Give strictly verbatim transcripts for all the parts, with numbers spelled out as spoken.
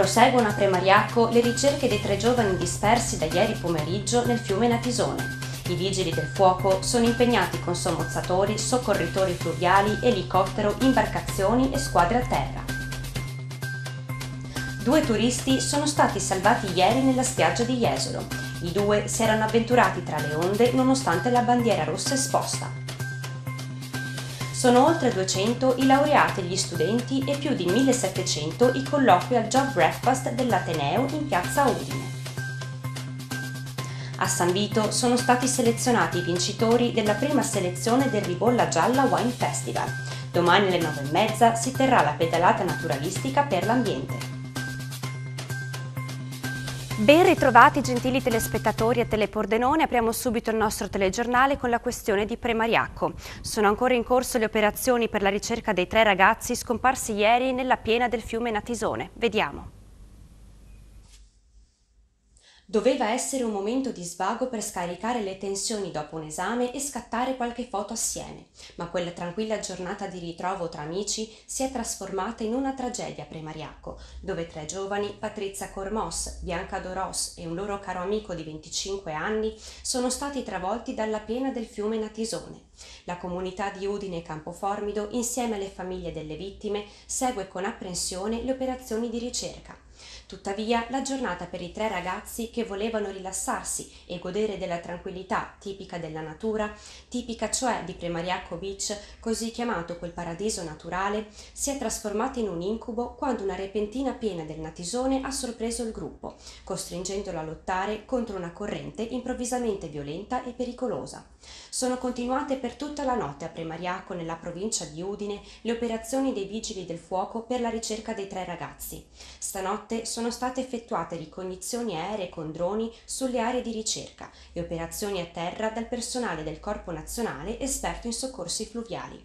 Proseguono a Premariacco le ricerche dei tre giovani dispersi da ieri pomeriggio nel fiume Natisone. I vigili del fuoco sono impegnati con sommozzatori, soccorritori fluviali, elicottero, imbarcazioni e squadre a terra. Due turisti sono stati salvati ieri nella spiaggia di Jesolo. I due si erano avventurati tra le onde nonostante la bandiera rossa esposta. Sono oltre duecento i laureati e gli studenti e più di millesettecento i colloqui al Job Breakfast dell'Ateneo in piazza Udine. A San Vito sono stati selezionati i vincitori della prima selezione del Ribolla Gialla Wine Festival. Domani alle nove e mezza si terrà la pedalata naturalistica per l'ambiente. Ben ritrovati gentili telespettatori e telepordenone, apriamo subito il nostro telegiornale con la questione di Premariacco. Sono ancora in corso le operazioni per la ricerca dei tre ragazzi scomparsi ieri nella piena del fiume Natisone. Vediamo. Doveva essere un momento di svago per scaricare le tensioni dopo un esame e scattare qualche foto assieme, ma quella tranquilla giornata di ritrovo tra amici si è trasformata in una tragedia a Premariacco, dove tre giovani, Patrizia Cormos, Bianca Doros e un loro caro amico di venticinque anni, sono stati travolti dalla piena del fiume Natisone. La comunità di Udine e Campoformido, insieme alle famiglie delle vittime, segue con apprensione le operazioni di ricerca. Tuttavia, la giornata per i tre ragazzi che volevano rilassarsi e godere della tranquillità tipica della natura, tipica cioè di Premariacco Beach, così chiamato quel paradiso naturale, si è trasformata in un incubo quando una repentina piena del Natisone ha sorpreso il gruppo, costringendolo a lottare contro una corrente improvvisamente violenta e pericolosa. Sono continuate per tutta la notte a Premariacco, nella provincia di Udine, le operazioni dei vigili del fuoco per la ricerca dei tre ragazzi. Stanotte sono state effettuate ricognizioni aeree con droni sulle aree di ricerca e operazioni a terra dal personale del Corpo Nazionale esperto in soccorsi fluviali.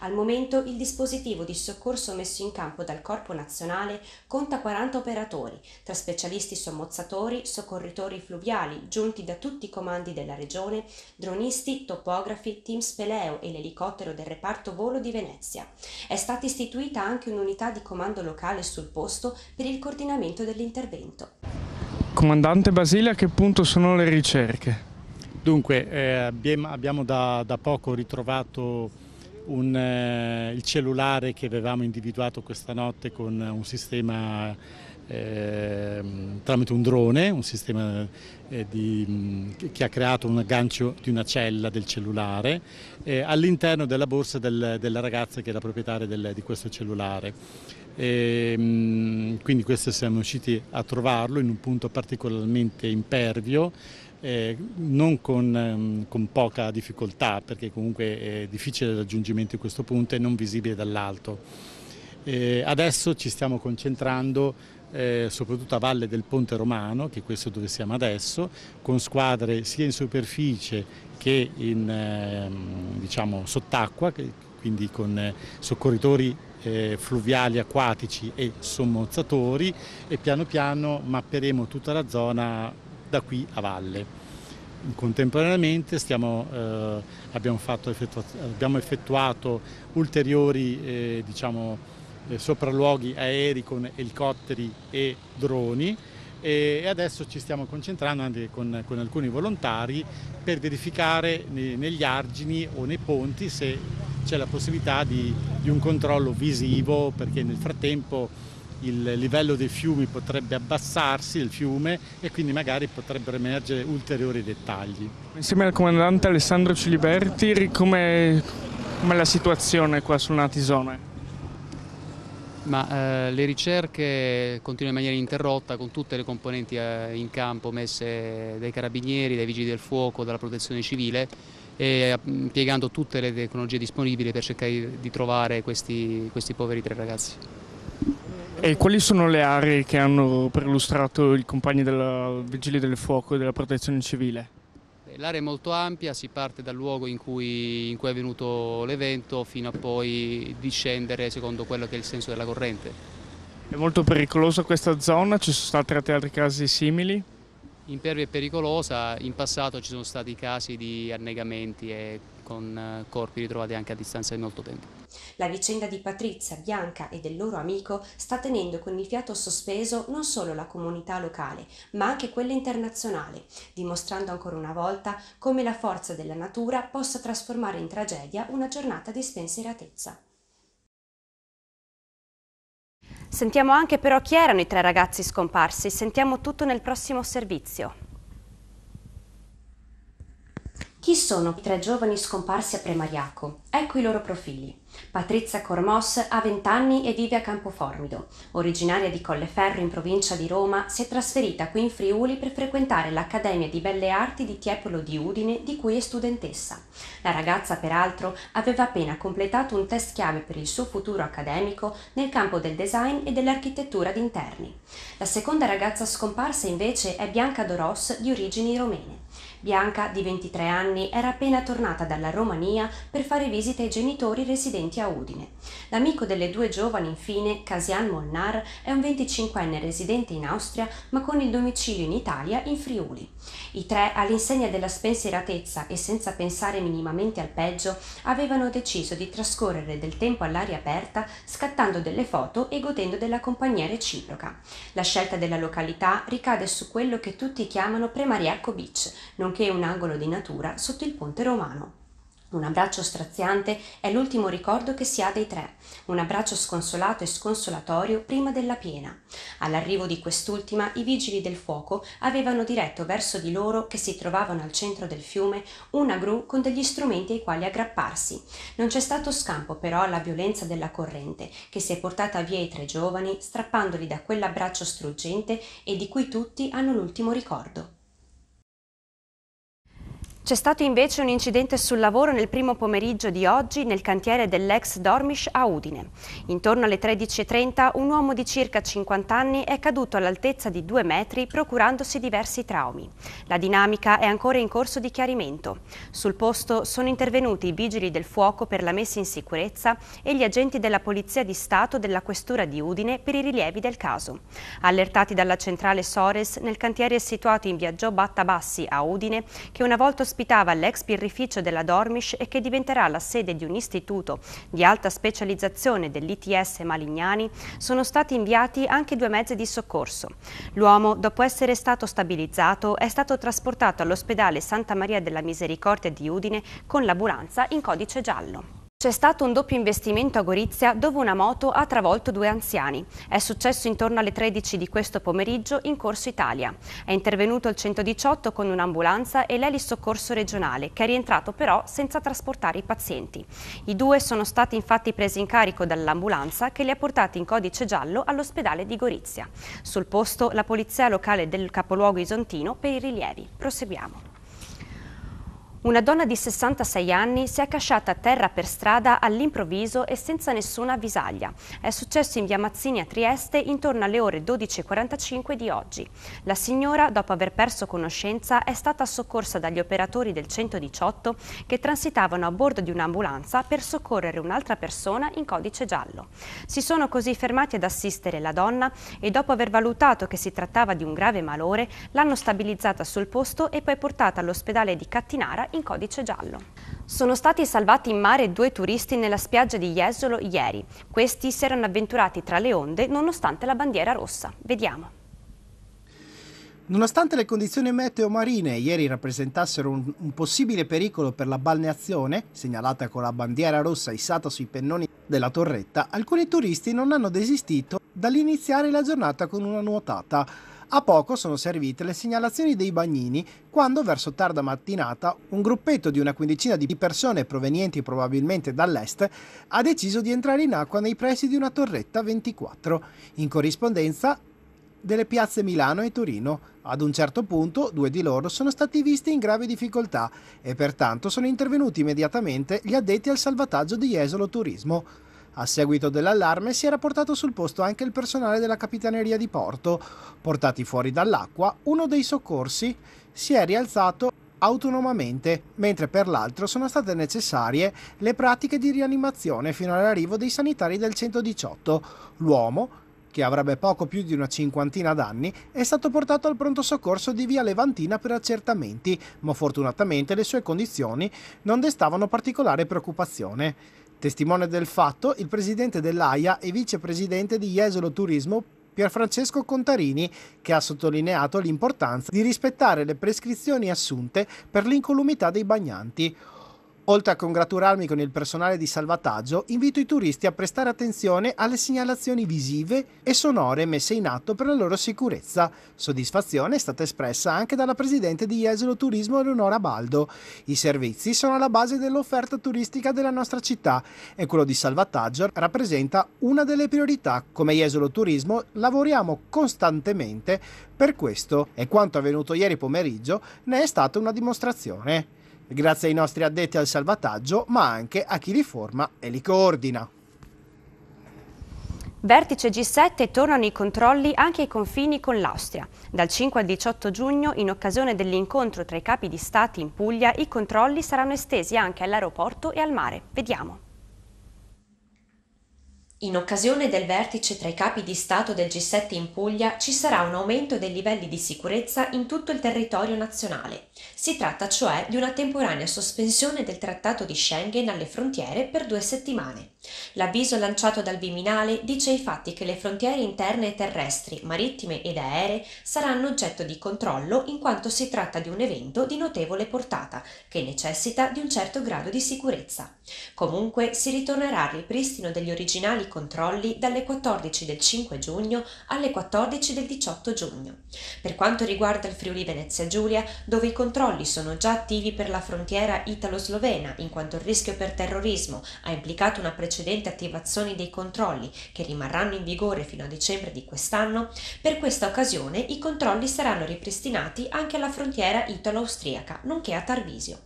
Al momento il dispositivo di soccorso messo in campo dal Corpo Nazionale conta quaranta operatori, tra specialisti sommozzatori, soccorritori fluviali giunti da tutti i comandi della regione, dronisti, topografi, team speleo e l'elicottero del reparto volo di Venezia. È stata istituita anche un'unità di comando locale sul posto per il coordinamento dell'intervento. Comandante Basile, a che punto sono le ricerche? Dunque, eh, abbiamo da, da poco ritrovato un, eh, il cellulare che avevamo individuato questa notte con un sistema eh, tramite un drone, un sistema eh, di, che ha creato un aggancio di una cella del cellulare eh, all'interno della borsa del, della ragazza che era proprietaria del, di questo cellulare. E quindi questo siamo riusciti a trovarlo in un punto particolarmente impervio, eh, non con, con poca difficoltà, perché comunque è difficile il raggiungimento di questo punto e non visibile dall'alto. Eh, adesso ci stiamo concentrando eh, soprattutto a valle del Ponte Romano, che è questo dove siamo adesso, con squadre sia in superficie che in, eh, diciamo, sott'acqua, quindi con eh, soccorritori Eh, fluviali, acquatici e sommozzatori, e piano piano mapperemo tutta la zona da qui a valle. Contemporaneamente stiamo, eh, abbiamo, fatto effettuato, abbiamo effettuato ulteriori eh, diciamo, eh, sopralluoghi aerei con elicotteri e droni, e adesso ci stiamo concentrando anche con, con alcuni volontari per verificare ne, negli argini o nei ponti se c'è la possibilità di, di un controllo visivo, perché nel frattempo il livello dei fiumi potrebbe abbassarsi, del fiume, e quindi magari potrebbero emergere ulteriori dettagli. Insieme al comandante Alessandro Ciliberti, com'è la situazione qua sul Natisone? Ma eh, le ricerche continuano in maniera interrotta, con tutte le componenti eh, in campo messe dai carabinieri, dai vigili del fuoco, dalla protezione civile, e impiegando tutte le tecnologie disponibili per cercare di trovare questi, questi poveri tre ragazzi. E quali sono le aree che hanno perlustrato i compagni dei vigili del fuoco e della protezione civile? L'area è molto ampia, si parte dal luogo in cui, in cui è avvenuto l'evento fino a poi discendere secondo quello che è il senso della corrente. È molto pericolosa questa zona? Ci sono stati altri casi simili? Impervia e pericolosa, in passato ci sono stati casi di annegamenti e con corpi ritrovati anche a distanza di molto tempo. La vicenda di Patrizia, Bianca e del loro amico sta tenendo con il fiato sospeso non solo la comunità locale, ma anche quella internazionale, dimostrando ancora una volta come la forza della natura possa trasformare in tragedia una giornata di spensieratezza. Sentiamo anche però chi erano i tre ragazzi scomparsi, sentiamo tutto nel prossimo servizio. Chi sono i tre giovani scomparsi a Premariacco? Ecco i loro profili. Patrizia Cormos ha venti anni e vive a Campoformido. Originaria di Colleferro in provincia di Roma, si è trasferita qui in Friuli per frequentare l'Accademia di Belle Arti di Tiepolo di Udine, di cui è studentessa. La ragazza, peraltro, aveva appena completato un test chiave per il suo futuro accademico nel campo del design e dell'architettura d'interni. La seconda ragazza scomparsa, invece, è Bianca Doros, di origini romene. Bianca, di ventitré anni, era appena tornata dalla Romania per fare visita ai genitori residenti a Udine. L'amico delle due giovani, infine, Casian Molnar, è un venticinquenne residente in Austria ma con il domicilio in Italia, in Friuli. I tre, all'insegna della spensieratezza e senza pensare minimamente al peggio, avevano deciso di trascorrere del tempo all'aria aperta, scattando delle foto e godendo della compagnia reciproca. La scelta della località ricade su quello che tutti chiamano Premariacco Beach, nonché un angolo di natura sotto il ponte romano. Un abbraccio straziante è l'ultimo ricordo che si ha dei tre, un abbraccio sconsolato e sconsolatorio prima della piena. All'arrivo di quest'ultima, i vigili del fuoco avevano diretto verso di loro, che si trovavano al centro del fiume, una gru con degli strumenti ai quali aggrapparsi. Non c'è stato scampo però alla violenza della corrente, che si è portata via i tre giovani, strappandoli da quell'abbraccio struggente e di cui tutti hanno l'ultimo ricordo. C'è stato invece un incidente sul lavoro nel primo pomeriggio di oggi nel cantiere dell'ex Dormish a Udine. Intorno alle tredici e trenta un uomo di circa cinquanta anni è caduto all'altezza di due metri procurandosi diversi traumi. La dinamica è ancora in corso di chiarimento. Sul posto sono intervenuti i vigili del fuoco per la messa in sicurezza e gli agenti della Polizia di Stato della Questura di Udine per i rilievi del caso. Allertati dalla centrale Sores nel cantiere situato in via Gio Battabassi a Udine, che una volta ospitato ospitava l'ex birrificio della Dormish e che diventerà la sede di un istituto di alta specializzazione dell'I T S Malignani, sono stati inviati anche due mezzi di soccorso. L'uomo, dopo essere stato stabilizzato, è stato trasportato all'ospedale Santa Maria della Misericordia di Udine con l'ambulanza in codice giallo. C'è stato un doppio investimento a Gorizia dove una moto ha travolto due anziani. È successo intorno alle tredici di questo pomeriggio in Corso Italia. È intervenuto il centodiciotto con un'ambulanza e l'elisoccorso regionale, che è rientrato però senza trasportare i pazienti. I due sono stati infatti presi in carico dall'ambulanza, che li ha portati in codice giallo all'ospedale di Gorizia. Sul posto la polizia locale del capoluogo isontino per i rilievi. Proseguiamo. Una donna di sessantasei anni si è accasciata a terra per strada all'improvviso e senza nessuna avvisaglia. È successo in via Mazzini a Trieste intorno alle ore dodici e quarantacinque di oggi. La signora, dopo aver perso conoscenza, è stata soccorsa dagli operatori del centodiciotto che transitavano a bordo di un'ambulanza per soccorrere un'altra persona in codice giallo. Si sono così fermati ad assistere la donna e, dopo aver valutato che si trattava di un grave malore, l'hanno stabilizzata sul posto e poi portata all'ospedale di Cattinara in codice giallo. Sono stati salvati in mare due turisti nella spiaggia di Jesolo ieri. Questi si erano avventurati tra le onde nonostante la bandiera rossa. Vediamo. Nonostante le condizioni meteo marine ieri rappresentassero un, un possibile pericolo per la balneazione, segnalata con la bandiera rossa issata sui pennoni della torretta, alcuni turisti non hanno desistito dall'iniziare la giornata con una nuotata. A poco sono servite le segnalazioni dei bagnini quando, verso tarda mattinata, un gruppetto di una quindicina di persone provenienti probabilmente dall'est ha deciso di entrare in acqua nei pressi di una torretta ventiquattro, in corrispondenza delle piazze Milano e Torino. Ad un certo punto due di loro sono stati visti in grave difficoltà e pertanto sono intervenuti immediatamente gli addetti al salvataggio di Jesolo Turismo. A seguito dell'allarme si era portato sul posto anche il personale della Capitaneria di Porto. Portati fuori dall'acqua, uno dei soccorsi si è rialzato autonomamente, mentre per l'altro sono state necessarie le pratiche di rianimazione fino all'arrivo dei sanitari del centodiciotto. L'uomo, che avrebbe poco più di una cinquantina d'anni, è stato portato al pronto soccorso di via Levantina per accertamenti, ma fortunatamente le sue condizioni non destavano particolare preoccupazione. Testimone del fatto, il presidente dell'AIA e vicepresidente di Jesolo Turismo, Pierfrancesco Contarini, che ha sottolineato l'importanza di rispettare le prescrizioni assunte per l'incolumità dei bagnanti. Oltre a congratularmi con il personale di salvataggio, invito i turisti a prestare attenzione alle segnalazioni visive e sonore messe in atto per la loro sicurezza. Soddisfazione è stata espressa anche dalla presidente di Jesolo Turismo, Eleonora Baldo. I servizi sono alla base dell'offerta turistica della nostra città e quello di salvataggio rappresenta una delle priorità. Come Jesolo Turismo lavoriamo costantemente per questo e quanto avvenuto ieri pomeriggio ne è stata una dimostrazione. Grazie ai nostri addetti al salvataggio, ma anche a chi li forma e li coordina. Vertice G sette, tornano i controlli anche ai confini con l'Austria. Dal cinque al diciotto giugno, in occasione dell'incontro tra i capi di Stati in Puglia, i controlli saranno estesi anche all'aeroporto e al mare. Vediamo. In occasione del vertice tra i capi di Stato del G sette in Puglia ci sarà un aumento dei livelli di sicurezza in tutto il territorio nazionale. Si tratta cioè di una temporanea sospensione del Trattato di Schengen alle frontiere per due settimane. L'avviso lanciato dal Viminale dice infatti che le frontiere interne terrestri, marittime ed aeree saranno oggetto di controllo in quanto si tratta di un evento di notevole portata che necessita di un certo grado di sicurezza. Comunque si ritornerà al ripristino degli originali controlli dalle quattordici del cinque giugno alle quattordici del diciotto giugno. Per quanto riguarda il Friuli Venezia Giulia, dove i controlli sono già attivi per la frontiera italo-slovena, in quanto il rischio per terrorismo ha implicato una precedente attivazione dei controlli che rimarranno in vigore fino a dicembre di quest'anno, per questa occasione i controlli saranno ripristinati anche alla frontiera italo-austriaca, nonché a Tarvisio.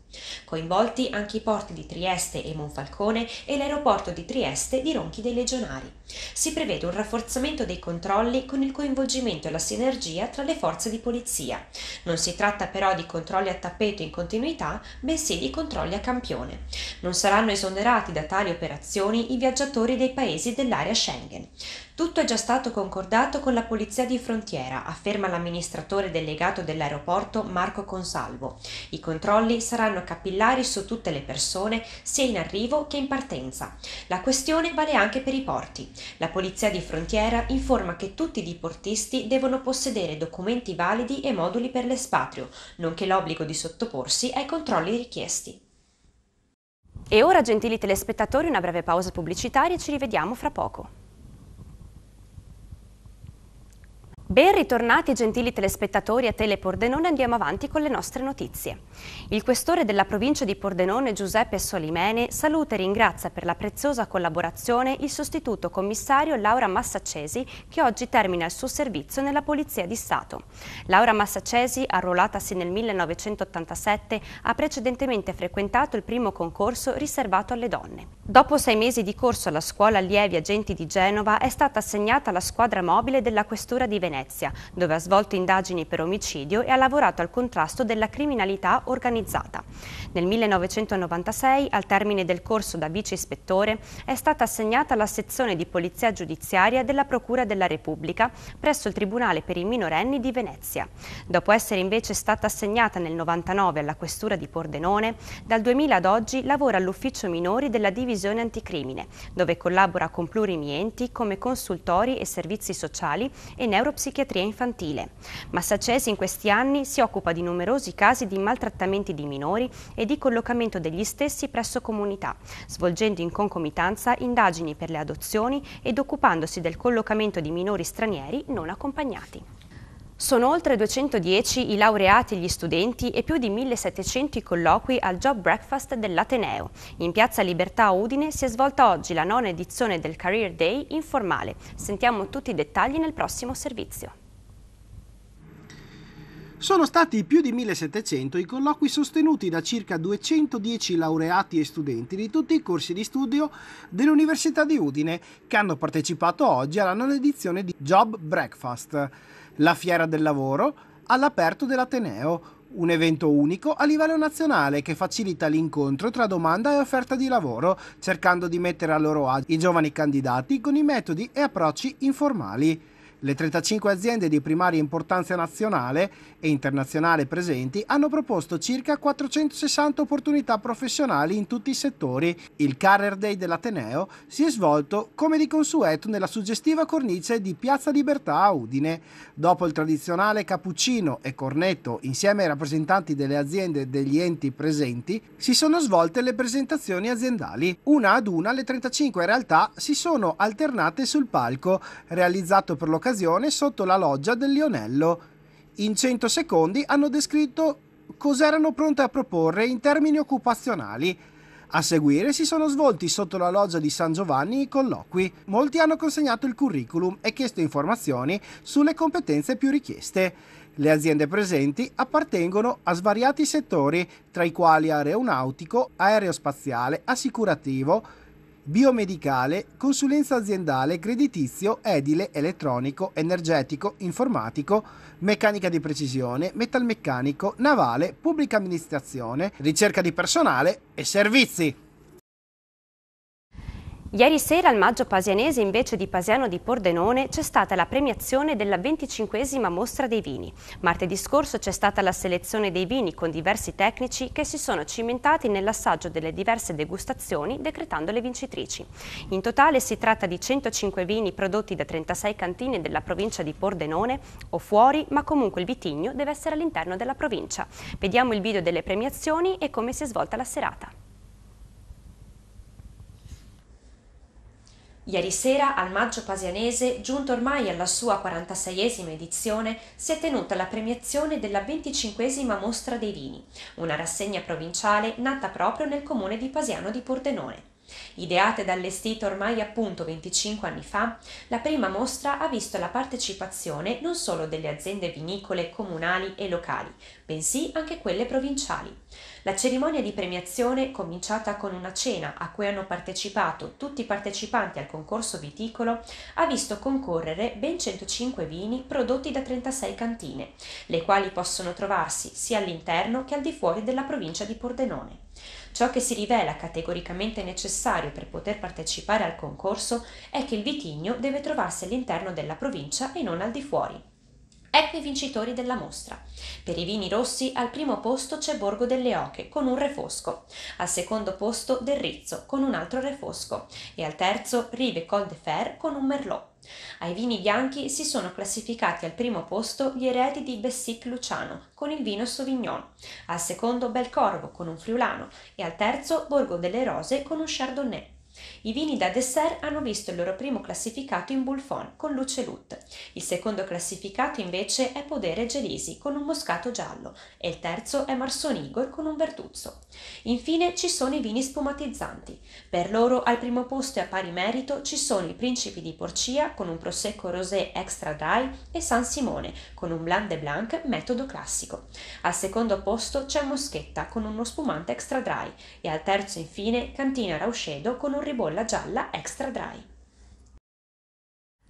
Coinvolti anche i porti di Trieste e Monfalcone e l'aeroporto di Trieste di Ronchi dei Legionari. Si prevede un rafforzamento dei controlli con il coinvolgimento e la sinergia tra le forze di polizia. Non si tratta però di controlli a tappeto in continuità, bensì di controlli a campione. Non saranno esonerati da tali operazioni i viaggiatori dei paesi dell'area Schengen. Tutto è già stato concordato con la polizia di frontiera, afferma l'amministratore delegato dell'aeroporto Marco Consalvo. I controlli saranno capillari su tutte le persone, sia in arrivo che in partenza. La questione vale anche per i porti. La polizia di frontiera informa che tutti i diportisti devono possedere documenti validi e moduli per l'espatrio, nonché l'obbligo di sottoporsi ai controlli richiesti. E ora, gentili telespettatori, una breve pausa pubblicitaria e ci rivediamo fra poco. Ben ritornati gentili telespettatori a Tele Pordenone, andiamo avanti con le nostre notizie. Il questore della provincia di Pordenone Giuseppe Solimene saluta e ringrazia per la preziosa collaborazione il sostituto commissario Laura Massaccesi che oggi termina il suo servizio nella Polizia di Stato. Laura Massaccesi, arruolatasi nel millenovecentottantasette, ha precedentemente frequentato il primo concorso riservato alle donne. Dopo sei mesi di corso alla scuola allievi agenti di Genova è stata assegnata alla squadra mobile della questura di Venezia. Venezia, dove ha svolto indagini per omicidio e ha lavorato al contrasto della criminalità organizzata. Nel millenovecentonovantasei, al termine del corso da vice ispettore, è stata assegnata alla sezione di polizia giudiziaria della Procura della Repubblica presso il Tribunale per i minorenni di Venezia. Dopo essere invece stata assegnata nel novantanove alla questura di Pordenone, dal duemila ad oggi lavora all'ufficio minori della divisione anticrimine, dove collabora con plurimi enti come consultori e servizi sociali e neuropsichiatria. Psichiatria infantile. Massaccesi in questi anni si occupa di numerosi casi di maltrattamenti di minori e di collocamento degli stessi presso comunità, svolgendo in concomitanza indagini per le adozioni ed occupandosi del collocamento di minori stranieri non accompagnati. Sono oltre duecentodieci i laureati e gli studenti e più di millesettecento i colloqui al Job Breakfast dell'Ateneo. In Piazza Libertà a Udine si è svolta oggi la nona edizione del Career Day informale. Sentiamo tutti i dettagli nel prossimo servizio. Sono stati più di millesettecento i colloqui sostenuti da circa duecentodieci laureati e studenti di tutti i corsi di studio dell'Università di Udine che hanno partecipato oggi alla nona edizione di Job Breakfast, la fiera del lavoro all'aperto dell'Ateneo, Un evento unico a livello nazionale che facilita l'incontro tra domanda e offerta di lavoro, cercando di mettere a loro agio i giovani candidati con i metodi e approcci informali. Le trentacinque aziende di primaria importanza nazionale e internazionale presenti hanno proposto circa quattrocentosessanta opportunità professionali in tutti i settori. Il Career Day dell'Ateneo si è svolto come di consueto nella suggestiva cornice di Piazza Libertà a Udine. Dopo il tradizionale cappuccino e cornetto insieme ai rappresentanti delle aziende e degli enti presenti, si sono svolte le presentazioni aziendali. Una ad una le trentacinque realtà si sono alternate sul palco, realizzato per l'occasione sotto la loggia del Lionello. In cento secondi hanno descritto cos'erano pronte a proporre in termini occupazionali. A seguire si sono svolti sotto la loggia di San Giovanni i colloqui. Molti hanno consegnato il curriculum e chiesto informazioni sulle competenze più richieste. Le aziende presenti appartengono a svariati settori, tra i quali aeronautico, aerospaziale, assicurativo, biomedicale, consulenza aziendale, creditizio, edile, elettronico, energetico, informatico, meccanica di precisione, metalmeccanico, navale, pubblica amministrazione, ricerca di personale e servizi. Ieri sera al Maggio Pasianese, invece di Pasiano di Pordenone, c'è stata la premiazione della venticinquesima mostra dei vini. Martedì scorso c'è stata la selezione dei vini con diversi tecnici che si sono cimentati nell'assaggio delle diverse degustazioni, decretando le vincitrici. In totale si tratta di centocinque vini prodotti da trentasei cantine della provincia di Pordenone o fuori, ma comunque il vitigno deve essere all'interno della provincia. Vediamo il video delle premiazioni e come si è svolta la serata. Ieri sera al Maggio Pasianese, giunto ormai alla sua quarantaseiesima edizione, si è tenuta la premiazione della venticinquesima Mostra dei Vini, una rassegna provinciale nata proprio nel comune di Pasiano di Pordenone. Ideata ed allestita ormai appunto venticinque anni fa, la prima mostra ha visto la partecipazione non solo delle aziende vinicole comunali e locali, bensì anche quelle provinciali. La cerimonia di premiazione, cominciata con una cena a cui hanno partecipato tutti i partecipanti al concorso viticolo, ha visto concorrere ben centocinque vini prodotti da trentasei cantine, le quali possono trovarsi sia all'interno che al di fuori della provincia di Pordenone. Ciò che si rivela categoricamente necessario per poter partecipare al concorso è che il vitigno deve trovarsi all'interno della provincia e non al di fuori. Ecco i vincitori della mostra. Per i vini rossi al primo posto c'è Borgo delle Oche con un refosco, al secondo posto Del Rizzo con un altro refosco e al terzo Rive Col de Fer con un merlot. Ai vini bianchi si sono classificati al primo posto gli Eredi di Bessic Luciano con il vino Sauvignon, al secondo Bel Corvo con un friulano e al terzo Borgo delle Rose con un Chardonnay. I vini da dessert hanno visto il loro primo classificato in Bulfon con l'Ucelut, il secondo classificato invece è Podere Gelisi con un moscato giallo e il terzo è Marson Igor con un Verduzzo. Infine ci sono i vini spumatizzanti. Per loro al primo posto e a pari merito ci sono i Principi di Porcia con un Prosecco Rosé Extra Dry e San Simone con un Blanc de Blanc metodo classico. Al secondo posto c'è Moschetta con uno spumante Extra Dry e al terzo infine Cantina Rauscedo con un Ribolla Gialla Extra Dry.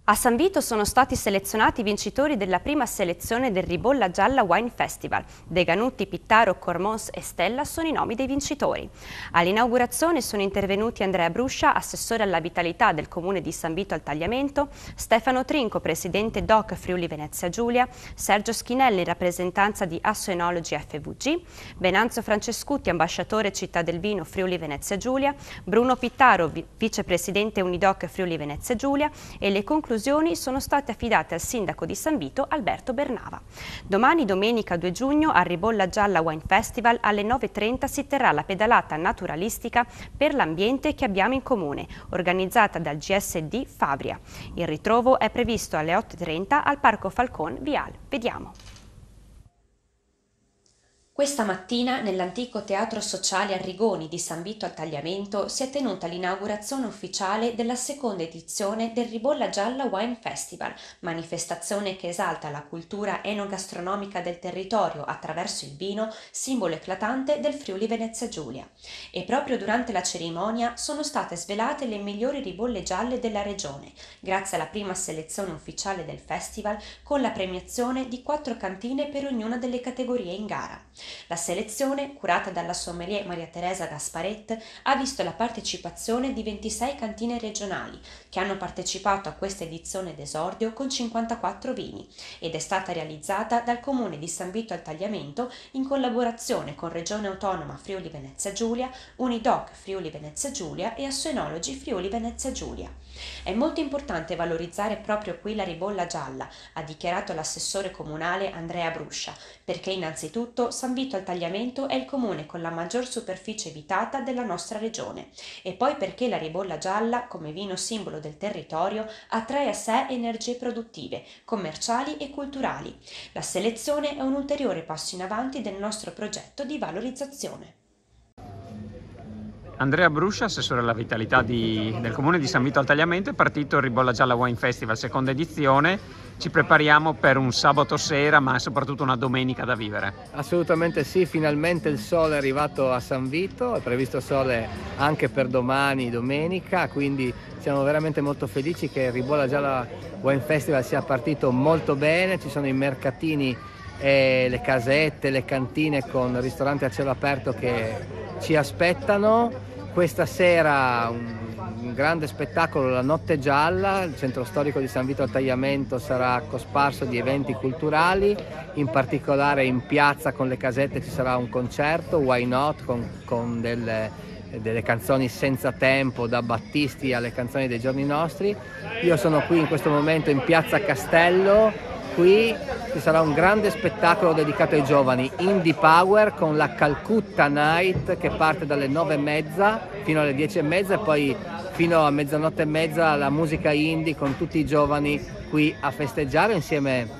A San Vito sono stati selezionati i vincitori della prima selezione del Ribolla Gialla Wine Festival. De Ganutti, Pittaro, Cormos e Stella sono i nomi dei vincitori. All'inaugurazione sono intervenuti Andrea Bruscia, assessore alla vitalità del comune di San Vito al Tagliamento, Stefano Trinco, presidente D O C Friuli Venezia Giulia, Sergio Schinelli in rappresentanza di Assoenologi F V G, Venanzio Francescutti, ambasciatore Città del Vino Friuli Venezia Giulia, Bruno Pittaro, vicepresidente Unidoc Friuli Venezia Giulia e le conclusioni sono state affidate al sindaco di San Vito Alberto Bernava. Domani, domenica due giugno, al Ribolla Gialla Wine Festival alle nove e trenta si terrà la pedalata naturalistica per l'ambiente che abbiamo in comune, organizzata dal G S D Fabria. Il ritrovo è previsto alle otto e trenta al Parco Falcon Vial. Vediamo. Questa mattina, nell'antico Teatro Sociale Arrigoni di San Vito al Tagliamento, si è tenuta l'inaugurazione ufficiale della seconda edizione del Ribolla Gialla Wine Festival, manifestazione che esalta la cultura enogastronomica del territorio attraverso il vino, simbolo eclatante del Friuli Venezia Giulia. E proprio durante la cerimonia sono state svelate le migliori ribolle gialle della regione, grazie alla prima selezione ufficiale del festival, con la premiazione di quattro cantine per ognuna delle categorie in gara. La selezione, curata dalla sommelier Maria Teresa Gasparet, ha visto la partecipazione di ventisei cantine regionali, che hanno partecipato a questa edizione d'esordio con cinquantaquattro vini, ed è stata realizzata dal Comune di San Vito al Tagliamento in collaborazione con Regione Autonoma Friuli Venezia Giulia, Unidoc Friuli Venezia Giulia e Assoenologi Friuli Venezia Giulia. È molto importante valorizzare proprio qui la Ribolla Gialla, ha dichiarato l'assessore comunale Andrea Bruscia, perché innanzitutto San Vito al Tagliamento è il comune con la maggior superficie evitata della nostra regione, e poi perché la Ribolla Gialla, come vino simbolo del territorio, attrae a sé energie produttive, commerciali e culturali. La selezione è un ulteriore passo in avanti del nostro progetto di valorizzazione. Andrea Bruscia, assessore alla vitalità di, del comune di San Vito al Tagliamento, è partito il Ribolla Gialla Wine Festival, seconda edizione. Ci prepariamo per un sabato sera, ma soprattutto una domenica da vivere. Assolutamente sì, finalmente il sole è arrivato a San Vito, è previsto sole anche per domani, domenica, quindi siamo veramente molto felici che il Ribolla Gialla Wine Festival sia partito molto bene. Ci sono i mercatini e le casette, le cantine con ristoranti a cielo aperto che ci aspettano. Questa sera un, un grande spettacolo, la Notte Gialla. Il centro storico di San Vito al Tagliamento sarà cosparso di eventi culturali, in particolare in piazza con le casette ci sarà un concerto, Why Not, con, con delle, delle canzoni senza tempo, da Battisti alle canzoni dei giorni nostri. Io sono qui in questo momento in piazza Castello. Qui ci sarà un grande spettacolo dedicato ai giovani, Indie Power, con la Calcutta Night che parte dalle nove e mezza fino alle dieci e mezza e poi fino a mezzanotte e mezza la musica indie con tutti i giovani qui a festeggiare insieme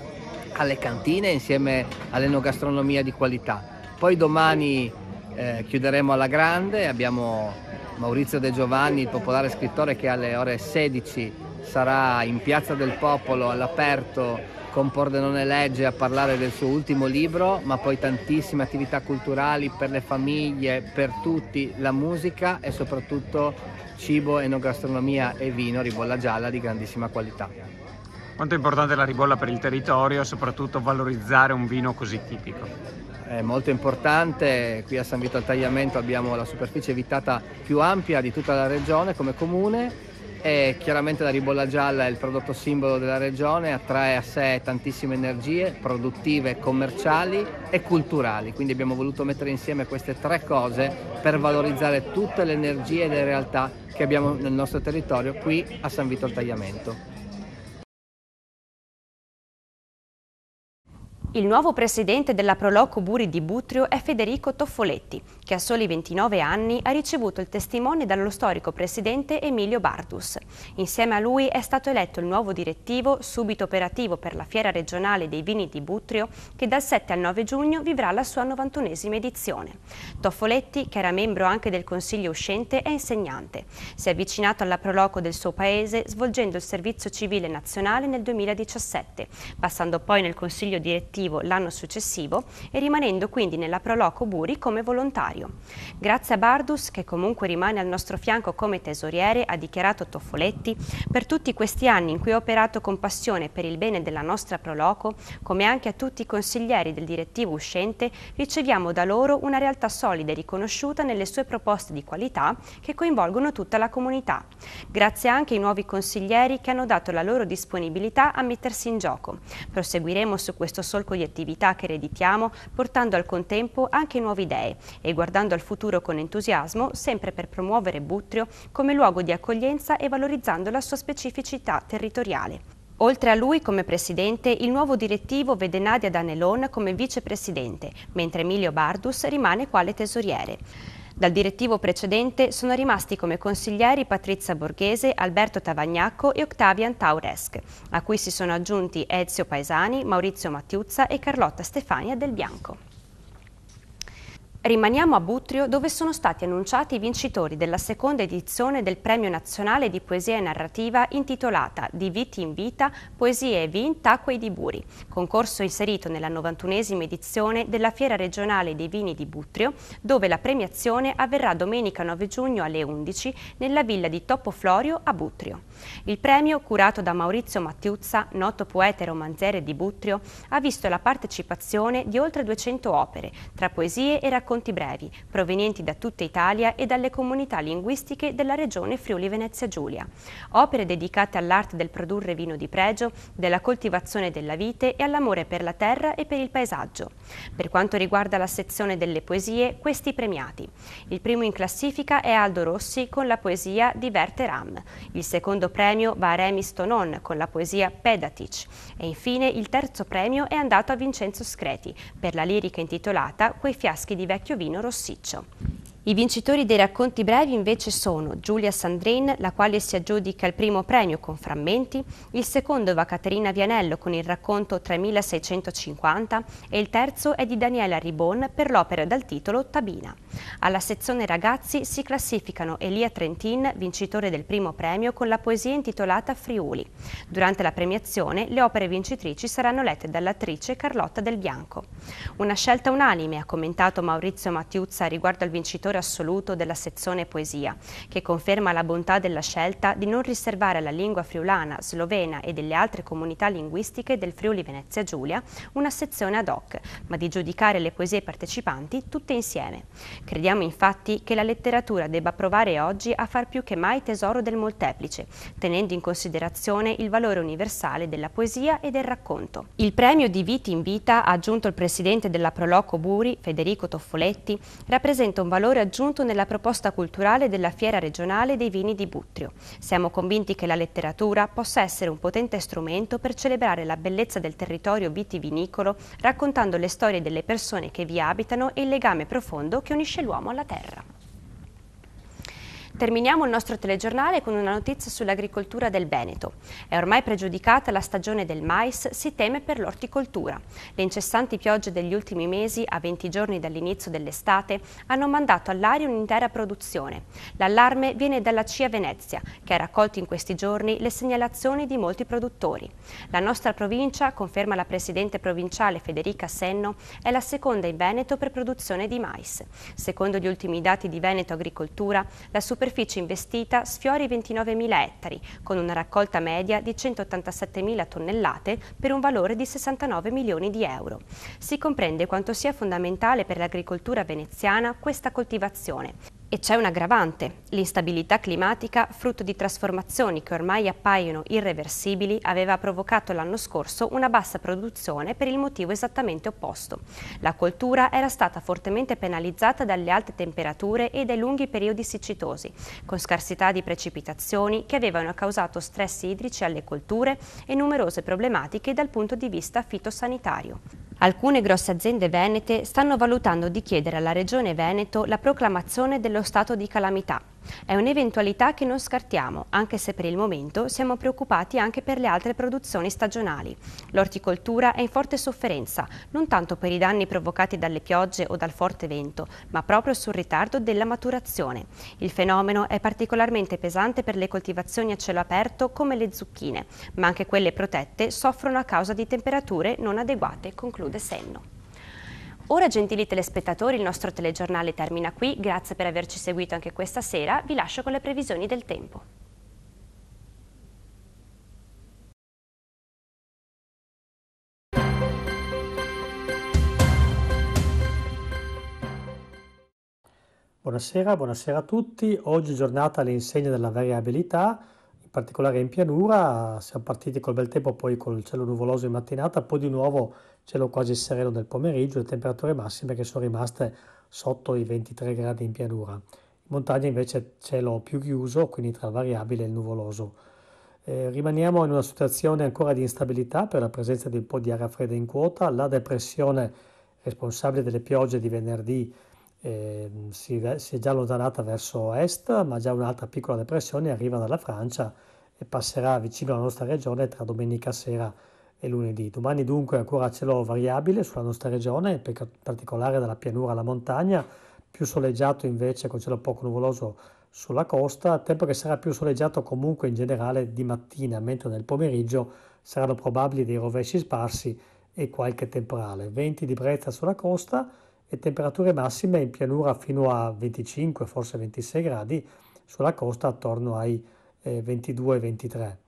alle cantine, insieme all'enogastronomia di qualità. Poi domani eh, chiuderemo alla grande, abbiamo Maurizio De Giovanni, il popolare scrittore, che alle ore sedici sarà in Piazza del Popolo all'aperto con Pordenone Legge a parlare del suo ultimo libro, ma poi tantissime attività culturali per le famiglie, per tutti, la musica e soprattutto cibo, enogastronomia e vino, Ribolla Gialla di grandissima qualità. Quanto è importante la ribolla per il territorio, soprattutto valorizzare un vino così tipico? È molto importante, qui a San Vito al Tagliamento abbiamo la superficie evitata più ampia di tutta la regione come comune. E chiaramente la Ribolla Gialla è il prodotto simbolo della regione, attrae a sé tantissime energie produttive, commerciali e culturali, quindi abbiamo voluto mettere insieme queste tre cose per valorizzare tutte le energie e le realtà che abbiamo nel nostro territorio qui a San Vito al Tagliamento. Il nuovo presidente della Proloco Buri di Buttrio è Federico Toffoletti, che a soli ventinove anni ha ricevuto il testimone dallo storico presidente Emilio Bardus. Insieme a lui è stato eletto il nuovo direttivo, subito operativo per la Fiera Regionale dei Vini di Buttrio, che dal sette al nove giugno vivrà la sua novantunesima edizione. Toffoletti, che era membro anche del consiglio uscente, è insegnante. Si è avvicinato alla Proloco del suo paese svolgendo il servizio civile nazionale nel duemiladiciassette, passando poi nel consiglio direttivo l'anno successivo e rimanendo quindi nella Proloco Buri come volontario. Grazie a Bardus, che comunque rimane al nostro fianco come tesoriere, ha dichiarato Toffoletti, per tutti questi anni in cui ho operato con passione per il bene della nostra Proloco, come anche a tutti i consiglieri del direttivo uscente, riceviamo da loro una realtà solida e riconosciuta nelle sue proposte di qualità che coinvolgono tutta la comunità. Grazie anche ai nuovi consiglieri che hanno dato la loro disponibilità a mettersi in gioco. Proseguiremo su questo solco di attività che ereditiamo, portando al contempo anche nuove idee e guardando al futuro con entusiasmo, sempre per promuovere Buttrio come luogo di accoglienza e valorizzando la sua specificità territoriale. Oltre a lui come presidente, il nuovo direttivo vede Nadia Danelon come vicepresidente, mentre Emilio Bardus rimane quale tesoriere. Dal direttivo precedente sono rimasti come consiglieri Patrizia Borghese, Alberto Tavagnacco e Octavian Tauresc, a cui si sono aggiunti Ezio Paesani, Maurizio Mattiuzza e Carlotta Stefania Del Bianco. Rimaniamo a Buttrio, dove sono stati annunciati i vincitori della seconda edizione del Premio Nazionale di Poesia e Narrativa intitolata Di Viti in Vita, Poesie e Vin Tacquei di Buri, concorso inserito nella novantunesima edizione della Fiera Regionale dei Vini di Buttrio, dove la premiazione avverrà domenica nove giugno alle undici nella villa di Topo Florio a Buttrio. Il premio, curato da Maurizio Mattiuzza, noto poeta e romanziere di Buttrio, ha visto la partecipazione di oltre duecento opere, tra poesie e racconti brevi, provenienti da tutta Italia e dalle comunità linguistiche della regione Friuli Venezia Giulia. Opere dedicate all'arte del produrre vino di pregio, della coltivazione della vite e all'amore per la terra e per il paesaggio. Per quanto riguarda la sezione delle poesie, questi premiati. Il primo in classifica è Aldo Rossi con la poesia Diverte Ram. Il secondo premio va a Remis Tonon con la poesia Pedatic. E infine il terzo premio è andato a Vincenzo Screti per la lirica intitolata Quei fiaschi di vecchio vino rossiccio. I vincitori dei racconti brevi invece sono Giulia Sandrin, la quale si aggiudica il primo premio con Frammenti, il secondo va Caterina Vianello con il racconto tremilaseicentocinquanta e il terzo è di Daniela Ribon per l'opera dal titolo Tabina. Alla sezione ragazzi si classificano Elia Trentin, vincitore del primo premio, con la poesia intitolata Friuli. Durante la premiazione le opere vincitrici saranno lette dall'attrice Carlotta Del Bianco. Una scelta unanime, ha commentato Maurizio Mattiuzza riguardo al vincitore assoluto della sezione poesia, che conferma la bontà della scelta di non riservare alla lingua friulana, slovena e delle altre comunità linguistiche del Friuli Venezia Giulia una sezione ad hoc, ma di giudicare le poesie partecipanti tutte insieme. Crediamo infatti che la letteratura debba provare oggi a far più che mai tesoro del molteplice, tenendo in considerazione il valore universale della poesia e del racconto. Il premio di Viti in Vita, ha aggiunto il presidente della Proloco Buri, Federico Toffoletti, rappresenta un valore aggiunto nella proposta culturale della Fiera Regionale dei Vini di Buttrio. Siamo convinti che la letteratura possa essere un potente strumento per celebrare la bellezza del territorio vitivinicolo, raccontando le storie delle persone che vi abitano e il legame profondo che unisce l'uomo alla terra. Terminiamo il nostro telegiornale con una notizia sull'agricoltura del Veneto. È ormai pregiudicata la stagione del mais, si teme per l'orticoltura. Le incessanti piogge degli ultimi mesi, a venti giorni dall'inizio dell'estate, hanno mandato all'aria un'intera produzione. L'allarme viene dalla C I A Venezia, che ha raccolto in questi giorni le segnalazioni di molti produttori. La nostra provincia, conferma la presidente provinciale Federica Senno, è la seconda in Veneto per produzione di mais. Secondo gli ultimi dati di Veneto Agricoltura, la super La superficie investita sfiori ventinovemila ettari, con una raccolta media di centottantasettemila tonnellate per un valore di sessantanove milioni di euro. Si comprende quanto sia fondamentale per l'agricoltura veneziana questa coltivazione. E c'è un aggravante. L'instabilità climatica, frutto di trasformazioni che ormai appaiono irreversibili, aveva provocato l'anno scorso una bassa produzione per il motivo esattamente opposto. La coltura era stata fortemente penalizzata dalle alte temperature e dai lunghi periodi siccitosi, con scarsità di precipitazioni che avevano causato stress idrici alle colture e numerose problematiche dal punto di vista fitosanitario. Alcune grosse aziende venete stanno valutando di chiedere alla Regione Veneto la proclamazione dello stato di calamità. È un'eventualità che non scartiamo, anche se per il momento siamo preoccupati anche per le altre produzioni stagionali. L'orticoltura è in forte sofferenza, non tanto per i danni provocati dalle piogge o dal forte vento, ma proprio sul ritardo della maturazione. Il fenomeno è particolarmente pesante per le coltivazioni a cielo aperto come le zucchine, ma anche quelle protette soffrono a causa di temperature non adeguate, conclude Senno. Ora, gentili telespettatori, il nostro telegiornale termina qui. Grazie per averci seguito anche questa sera. Vi lascio con le previsioni del tempo. Buonasera, buonasera a tutti. Oggi giornata all'insegna della variabilità, in particolare in pianura. Siamo partiti col bel tempo, poi col cielo nuvoloso in mattinata, poi di nuovo cielo quasi sereno nel pomeriggio, le temperature massime che sono rimaste sotto i ventitré gradi in pianura. In montagna invece cielo più chiuso, quindi tra variabile e nuvoloso. Eh, rimaniamo in una situazione ancora di instabilità per la presenza di un po' di aria fredda in quota. La depressione responsabile delle piogge di venerdì eh, si, si è già allontanata verso est, ma già un'altra piccola depressione arriva dalla Francia e passerà vicino alla nostra regione tra domenica sera e lunedì. Domani dunque ancora cielo variabile sulla nostra regione, in particolare dalla pianura alla montagna, più soleggiato invece con cielo poco nuvoloso sulla costa, tempo che sarà più soleggiato comunque in generale di mattina, mentre nel pomeriggio saranno probabili dei rovesci sparsi e qualche temporale. Venti di brezza sulla costa e temperature massime in pianura fino a venticinque, forse ventisei gradi, sulla costa attorno ai eh, ventidue e ventitré.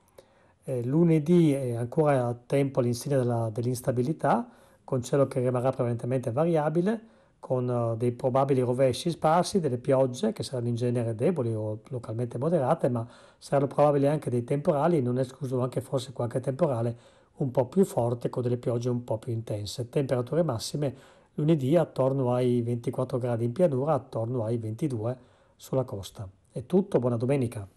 Eh, lunedì è ancora a tempo all'insegna della, dell'instabilità, con cielo che rimarrà prevalentemente variabile, con uh, dei probabili rovesci sparsi, delle piogge che saranno in genere deboli o localmente moderate, ma saranno probabili anche dei temporali, non è escluso anche forse qualche temporale un po' più forte con delle piogge un po' più intense. Temperature massime lunedì attorno ai ventiquattro gradi in pianura, attorno ai ventidue sulla costa. È tutto, buona domenica!